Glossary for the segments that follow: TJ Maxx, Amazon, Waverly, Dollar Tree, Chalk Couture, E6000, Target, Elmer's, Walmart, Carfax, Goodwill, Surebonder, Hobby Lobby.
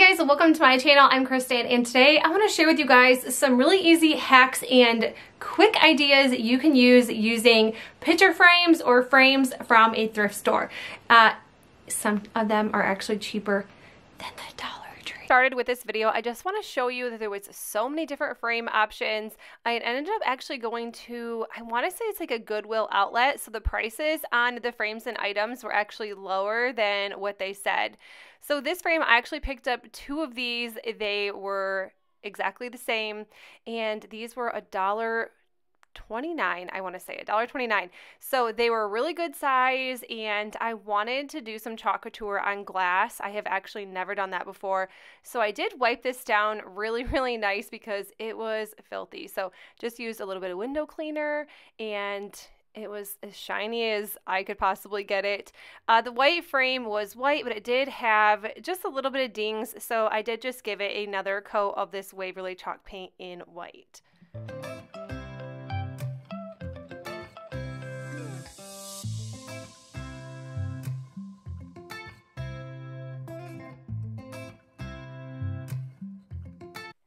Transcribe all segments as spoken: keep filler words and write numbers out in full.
Hey guys, welcome to my channel. I'm Kristen, and today I want to share with you guys some really easy hacks and quick ideas you can use using picture frames or frames from a thrift store. Uh, some of them are actually cheaper than the Dollar Tree. Started with this video, I just want to show you that there was so many different frame options. I ended up actually going to, I want to say it's like a Goodwill outlet, so the prices on the frames and items were actually lower than what they said. So this frame, I actually picked up two of these. They were exactly the same, and these were a dollar twenty-nine, I want to say a dollar twenty-nine. So they were a really good size, and I wanted to do some Chalk Couture on glass. I have actually never done that before, so I did wipe this down really really nice because it was filthy. So just used a little bit of window cleaner, and it was as shiny as I could possibly get it. Uh, the white frame was white, but it did have just a little bit of dings, so I did just give it another coat of this Waverly chalk paint in white.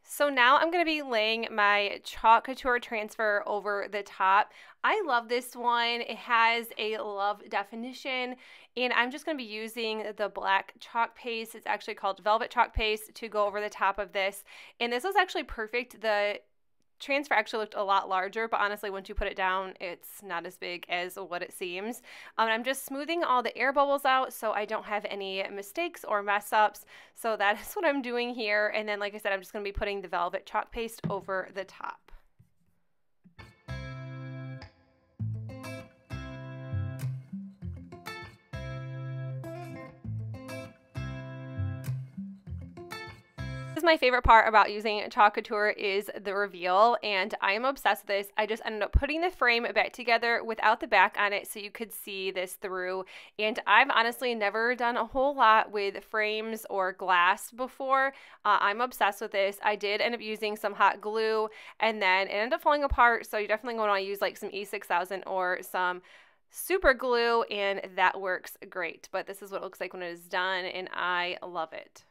So now I'm going to be laying my Chalk Couture transfer over the top. I love this one. It has a love definition, and I'm just going to be using the black chalk paste. It's actually called velvet chalk paste, to go over the top of this. And this was actually perfect. The transfer actually looked a lot larger, but honestly, once you put it down, it's not as big as what it seems. Um, I'm just smoothing all the air bubbles out so I don't have any mistakes or mess ups. So that is what I'm doing here. And then, like I said, I'm just going to be putting the velvet chalk paste over the top. My favorite part about using Chalk Couture is the reveal, and I am obsessed with this. I just ended up putting the frame back together without the back on it so you could see this through, and I've honestly never done a whole lot with frames or glass before. uh, I'm obsessed with this. I did end up using some hot glue, and then it ended up falling apart, so you definitely want to use like some E six thousand or some super glue, and that works great. But this is what it looks like when it is done, and I love it.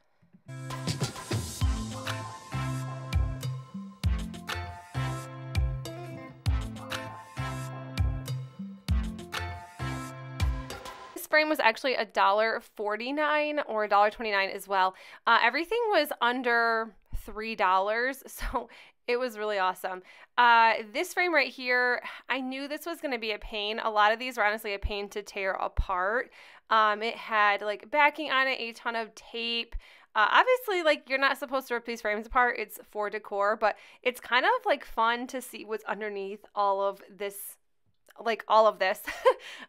Frame was actually a dollar forty-nine or a dollar twenty-nine as well. Uh, everything was under three dollars, so it was really awesome. Uh, this frame right here, I knew this was going to be a pain. A lot of these were honestly a pain to tear apart. Um, it had like backing on it, a ton of tape. Uh, obviously, like, you're not supposed to rip these frames apart. It's for decor, but it's kind of like fun to see what's underneath all of this like all of this.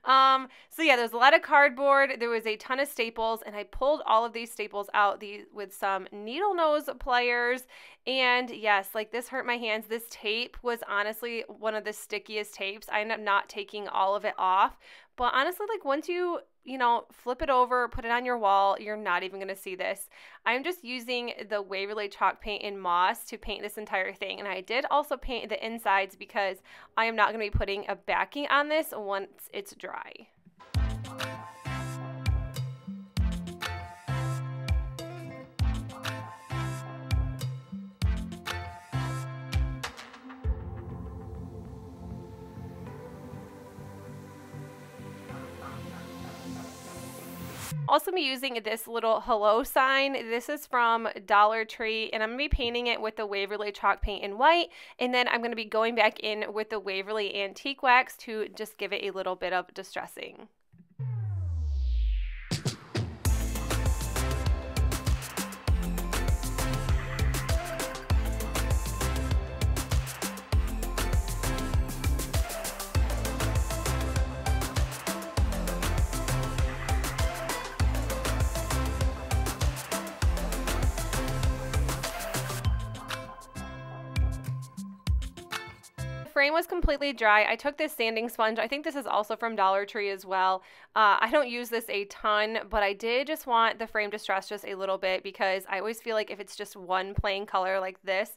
um, so yeah, there's a lot of cardboard. There was a ton of staples, and I pulled all of these staples out these with some needle nose pliers. And yes, like, this hurt my hands. This tape was honestly one of the stickiest tapes. I ended up not taking all of it off. But honestly, like, once you, you know, flip it over, put it on your wall, you're not even going to see this. I'm just using the Waverly chalk paint in moss to paint this entire thing. And I did also paint the insides because I am not going to be putting a backing on this once it's dry. Also be using this little hello sign. This is from Dollar Tree, and I'm gonna be painting it with the Waverly chalk paint in white, and then I'm gonna be going back in with the Waverly antique wax to just give it a little bit of distressing. Frame was completely dry. I took this sanding sponge. I think this is also from Dollar Tree as well. Uh, I don't use this a ton, but I did just want the frame to stress just a little bit because I always feel like if it's just one plain color like this,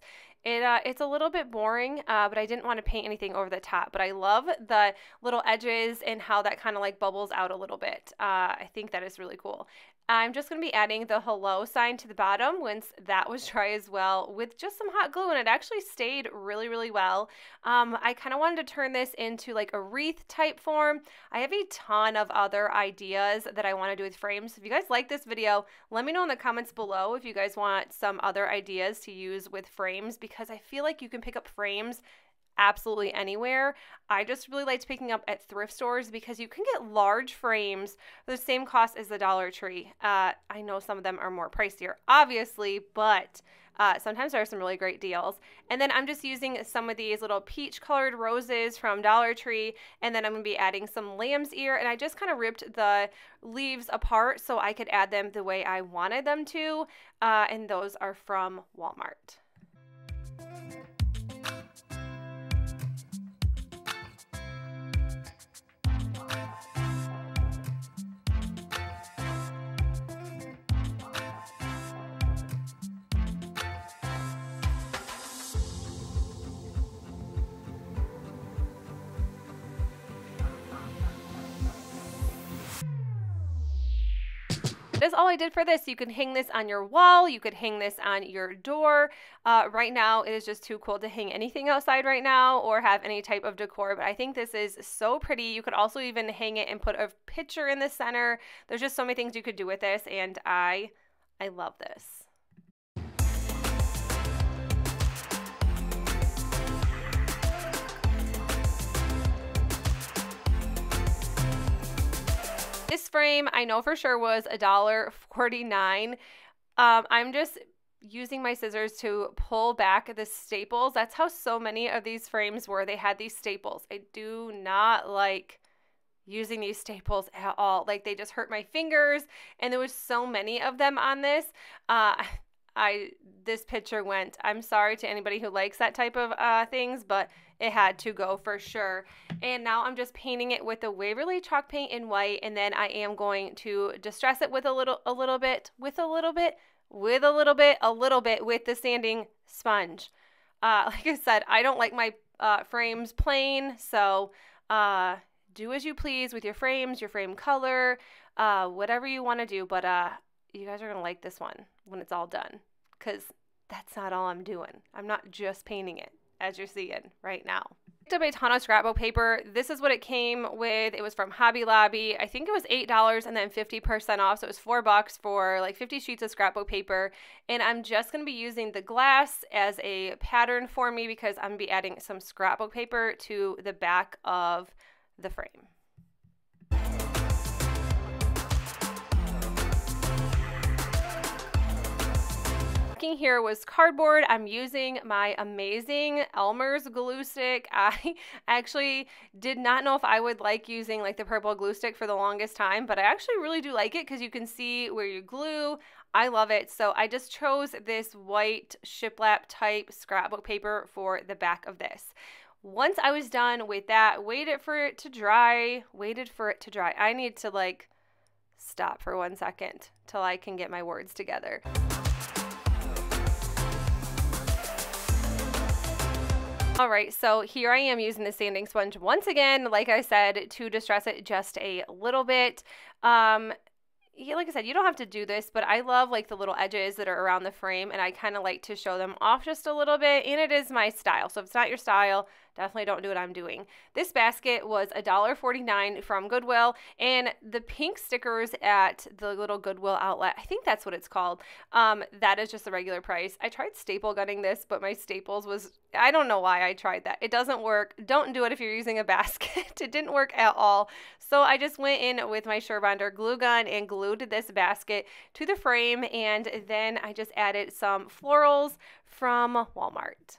it uh, it's a little bit boring. Uh, but I didn't want to paint anything over the top. But I love the little edges and how that kind of like bubbles out a little bit. Uh, I think that is really cool. I'm just going to be adding the hello sign to the bottom once that was dry as well with just some hot glue, and it actually stayed really, really well. Um, I kind of wanted to turn this into like a wreath type form. I have a ton of other ideas that I want to do with frames. If you guys like this video, let me know in the comments below if you guys want some other ideas to use with frames, because I feel like you can pick up frames absolutely anywhere. I just really liked picking up at thrift stores because you can get large frames for the same cost as the Dollar Tree. Uh, I know some of them are more pricier, obviously, but uh, sometimes there are some really great deals. And then I'm just using some of these little peach colored roses from Dollar Tree, and then I'm going to be adding some lamb's ear, and I just kind of ripped the leaves apart so I could add them the way I wanted them to, uh, and those are from Walmart. That's all I did for this. You can hang this on your wall. You could hang this on your door. Uh, right now, it is just too cold to hang anything outside right now or have any type of decor, but I think this is so pretty. You could also even hang it and put a picture in the center. There's just so many things you could do with this, and I, I love this. This frame I know for sure was a dollar forty-nine. um, I'm just using my scissors to pull back the staples. That's how so many of these frames were. They had these staples. I do not like using these staples at all. Like, they just hurt my fingers, and there was so many of them on this. uh, I this picture went. I'm sorry to anybody who likes that type of uh, things, but it had to go for sure. And now I'm just painting it with the Waverly chalk paint in white, and then I am going to distress it with a little, a little bit, with a little bit, with a little bit, a little bit with the sanding sponge. Uh, like I said, I don't like my uh, frames plain, so uh, do as you please with your frames, your frame color, uh, whatever you want to do. But uh, you guys are gonna like this one when it's all done, because that's not all I'm doing. I'm not just painting it, as you're seeing right now. I picked up a ton of scrapbook paper. This is what it came with. It was from Hobby Lobby. I think it was eight dollars and then fifty percent off. So it was four bucks for like fifty sheets of scrapbook paper. And I'm just going to be using the glass as a pattern for me, because I'm going to be adding some scrapbook paper to the back of the frame. Here was cardboard. I'm using my amazing Elmer's glue stick. I actually did not know if I would like using like the purple glue stick for the longest time, but I actually really do like it because you can see where you glue. I love it. So I just chose this white shiplap type scrapbook paper for the back of this. Once I was done with that, waited for it to dry, waited for it to dry. I need to like stop for one second till I can get my words together. All right, so here I am using the sanding sponge once again, like I said, to distress it just a little bit. Um, yeah, like I said, you don't have to do this, but I love like the little edges that are around the frame, and I kind of like to show them off just a little bit, and it is my style. So if it's not your style, definitely don't do what I'm doing. This basket was a dollar forty-nine from Goodwill, and the pink stickers at the little Goodwill outlet, I think that's what it's called, um, that is just the regular price. I tried staple gunning this, but my staples was, I don't know why I tried that. It doesn't work. Don't do it if you're using a basket. It didn't work at all. So I just went in with my Surebonder glue gun and glued this basket to the frame, and then I just added some florals from Walmart.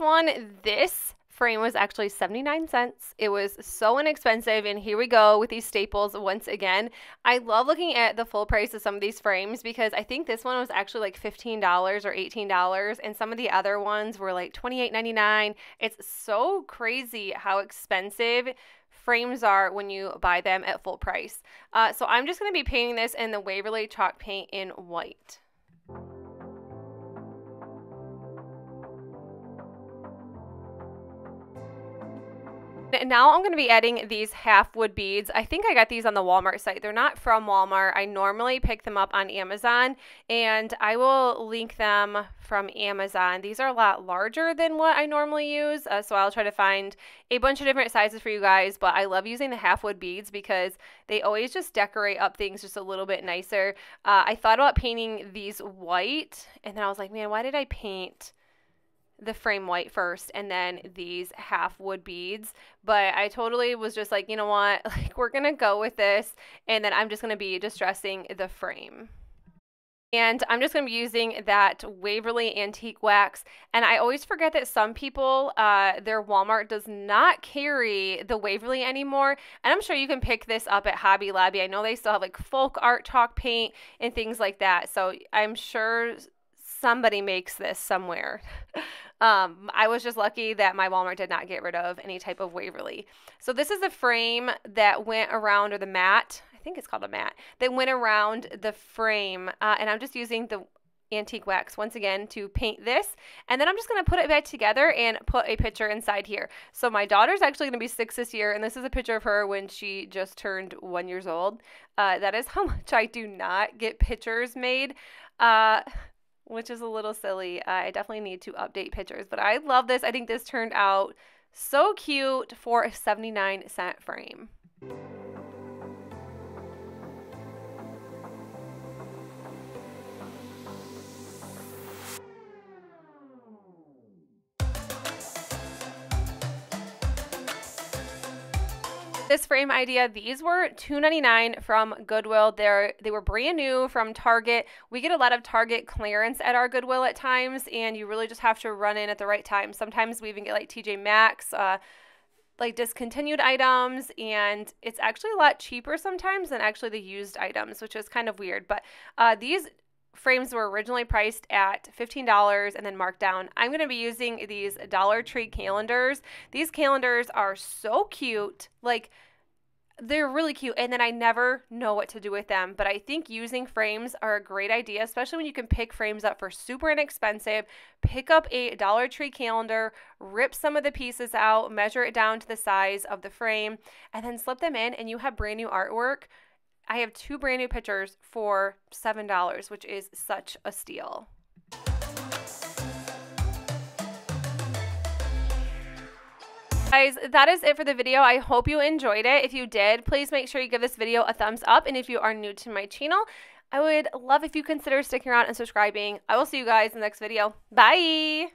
One, this frame was actually seventy-nine cents. It was so inexpensive, and here we go with these staples once again. I love looking at the full price of some of these frames because I think this one was actually like fifteen dollars or eighteen dollars, and some of the other ones were like twenty-eight ninety-nine. It's so crazy how expensive frames are when you buy them at full price. Uh, so I'm just going to be painting this in the Waverly chalk paint in white. Now I'm going to be adding these half wood beads. I think I got these on the Walmart site. They're not from Walmart. I normally pick them up on Amazon, and I will link them from Amazon. These are a lot larger than what I normally use, uh, so I'll try to find a bunch of different sizes for you guys, but I love using the half wood beads because they always just decorate up things just a little bit nicer. Uh, I thought about painting these white, and then I was like, man, why did I paint the frame white first and then these half wood beads? But I totally was just like, you know what, like, we're gonna go with this, and then I'm just gonna be distressing the frame. And I'm just going to be using that Waverly antique wax. And I always forget that some people, uh, their Walmart does not carry the Waverly anymore. And I'm sure you can pick this up at Hobby Lobby. I know they still have like folk art chalk paint and things like that. So I'm sure somebody makes this somewhere. Um, I was just lucky that my Walmart did not get rid of any type of Waverly. So this is the frame that went around, or the mat, I think it's called a mat, that went around the frame. Uh, and I'm just using the antique wax once again to paint this, and then I'm just going to put it back together and put a picture inside here. So my daughter's actually going to be six this year, and this is a picture of her when she just turned one years old. Uh, that is how much I do not get pictures made, uh, which is a little silly. Uh, I definitely need to update pictures, but I love this. I think this turned out so cute for a seventy-nine cent frame. This frame idea, these were two ninety-nine from Goodwill. They're, they were brand new from Target. We get a lot of Target clearance at our Goodwill at times, and you really just have to run in at the right time. Sometimes we even get like T J Maxx, uh, like discontinued items, and it's actually a lot cheaper sometimes than actually the used items, which is kind of weird. But uh, these frames were originally priced at fifteen dollars and then marked down. I'm going to be using these Dollar Tree calendars. These calendars are so cute. Like, they're really cute, and then I never know what to do with them. But I think using frames are a great idea, especially when you can pick frames up for super inexpensive. Pick up a Dollar Tree calendar, rip some of the pieces out, measure it down to the size of the frame, and then slip them in, and you have brand new artwork. I have two brand new pictures for seven dollars, which is such a steal. Guys, that is it for the video. I hope you enjoyed it. If you did, please make sure you give this video a thumbs up. And if you are new to my channel, I would love if you consider sticking around and subscribing. I will see you guys in the next video. Bye!